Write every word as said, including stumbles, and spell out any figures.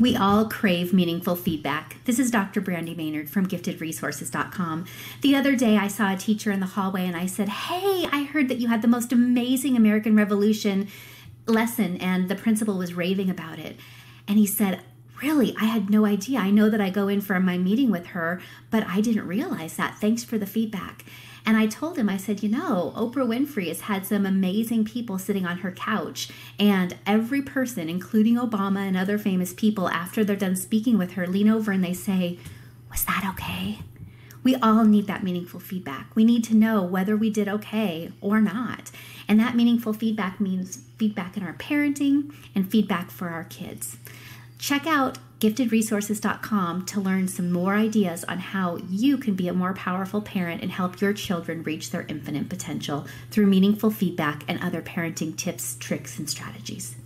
We all crave meaningful feedback. This is Doctor Brandi Maynard from gifted resources dot com. The other day I saw a teacher in the hallway and I said, "Hey, I heard that you had the most amazing American Revolution lesson," and the principal was raving about it. And he said, "Really, I had no idea. I know that I go in for my meeting with her, but I didn't realize that. Thanks for the feedback." And I told him, I said, you know, Oprah Winfrey has had some amazing people sitting on her couch, and every person, including Obama and other famous people, after they're done speaking with her, lean over and they say, "Was that okay?" We all need that meaningful feedback. We need to know whether we did okay or not. And that meaningful feedback means feedback in our parenting and feedback for our kids. Check out gifted resources dot com to learn some more ideas on how you can be a more powerful parent and help your children reach their infinite potential through meaningful feedback and other parenting tips, tricks, and strategies.